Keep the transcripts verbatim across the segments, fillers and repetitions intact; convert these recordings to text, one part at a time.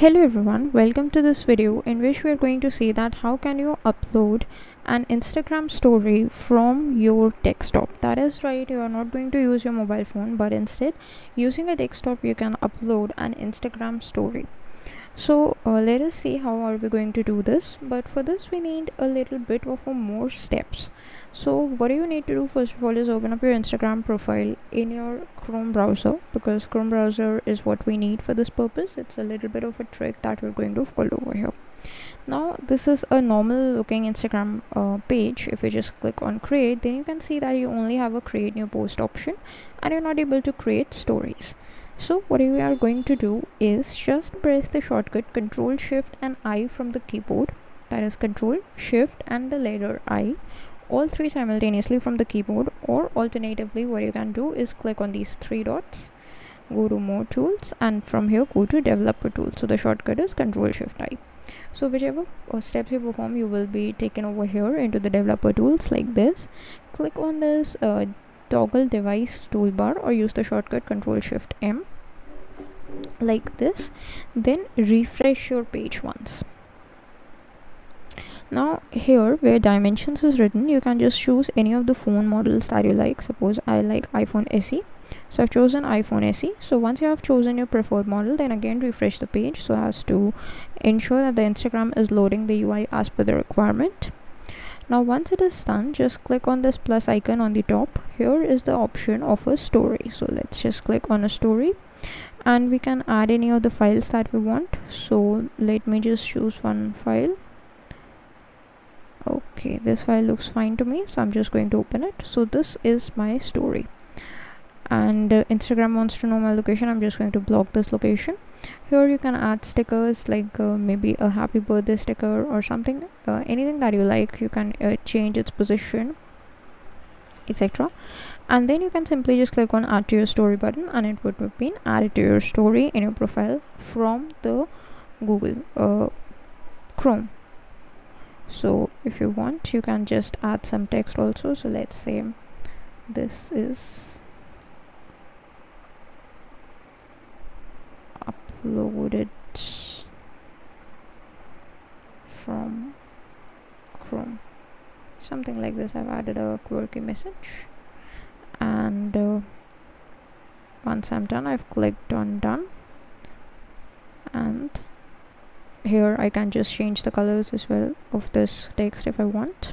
Hello everyone, welcome to this video in which we are going to see that how can you upload an Instagram story from your desktop. That is right, you are not going to use your mobile phone, but instead using a desktop you can upload an Instagram story. So uh, let us see how are we going to do this. But for this we need a little bit of a more steps. So what do you need to do? First of all is open up your Instagram profile in your Chrome browser, because Chrome browser is what we need for this purpose. It's a little bit of a trick that we're going to follow over here. Now this is a normal looking Instagram uh, page. If you just click on create, then you can see that you only have a create new post option and you're not able to create stories. So what we are going to do is just press the shortcut Control Shift and I from the keyboard, that is Control Shift and the letter I, all three simultaneously from the keyboard, or alternatively what you can do is click on these three dots, go to more tools, and from here go to developer tools. So the shortcut is Control Shift I. So whichever uh, steps you perform, you will be taken over here into the developer tools like this. Click on this uh, toggle device toolbar or use the shortcut Control Shift M like this, then refresh your page once. Now here where dimensions is written, you can just choose any of the phone models that you like. Suppose I like iPhone S E, so I've chosen iPhone S E. So once you have chosen your preferred model, then again refresh the page so as to ensure that the Instagram is loading the U I as per the requirement. Now once it is done, just click on this plus icon on the top. Here is the option of a story. So let's just click on a story and we can add any of the files that we want. So let me just choose one file. Okay, this file looks fine to me, so I'm just going to open it. So this is my story. And uh, Instagram wants to know my location. I'm just going to block this location. Here you can add stickers like uh, maybe a happy birthday sticker or something, uh, anything that you like. You can uh, change its position, etc. And then you can simply just click on add to your story button and it would have been added to your story in your profile from the Google uh, Chrome. So if you want, you can just add some text also. So let's say this is uploaded from Chrome, something like this. I've added a quirky message, and uh, once I'm done, I've clicked on done, and here I can just change the colors as well of this text if I want.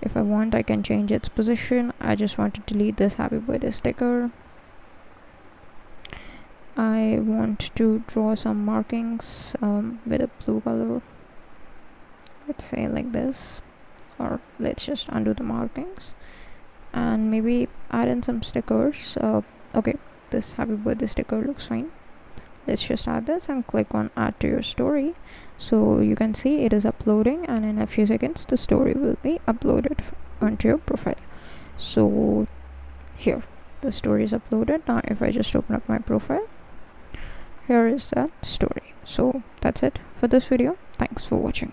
If I want, I can change its position. I just want to delete this happy birthday sticker. I want to draw some markings um, with a blue color, let's say like this, or let's just undo the markings and maybe add in some stickers. Uh, okay, this happy birthday sticker looks fine. Let's just add this and click on add to your story. So you can see it is uploading, and in a few seconds the story will be uploaded onto your profile. So here the story is uploaded. Now if I just open up my profile, here is that story. So that's it for this video. Thanks for watching.